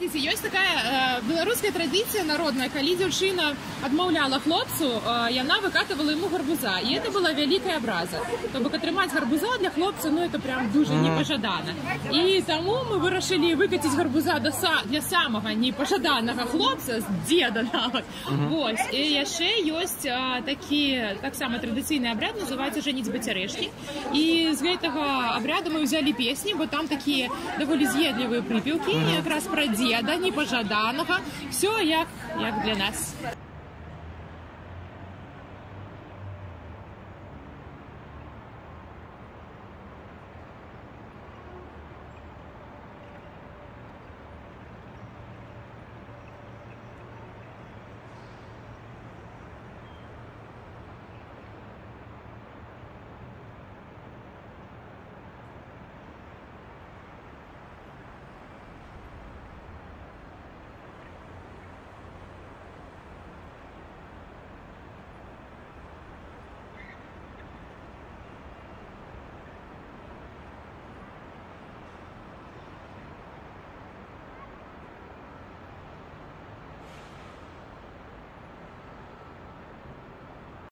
Видите, есть такая белорусская традиция народная, когда девчина отмовляла хлопцу, и она выкатывала ему гарбуза. И это была великая образа. Чтобы отримать гарбуза для хлопца, ну это прям дуже непожаданно. И тому мы решили выкатить гарбуза для самого непожаданного хлопца, с деда навод. Вот. И еще есть такие, так само традиционный обряд, называется «Женить батярешки». И с этого обряда мы взяли песни, вот там такие довольно зъедливые припевки, как раз про деда непожаданного, все как для нас.